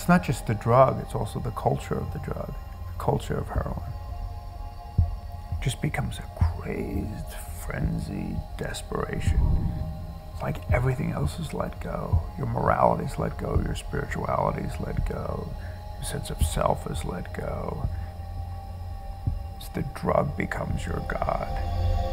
It's not just the drug, it's also the culture of the drug, the culture of heroin. It just becomes a crazed, frenzied desperation. Like everything else is let go. Your morality is let go, your spirituality is let go, your sense of self is let go. It's the drug becomes your God.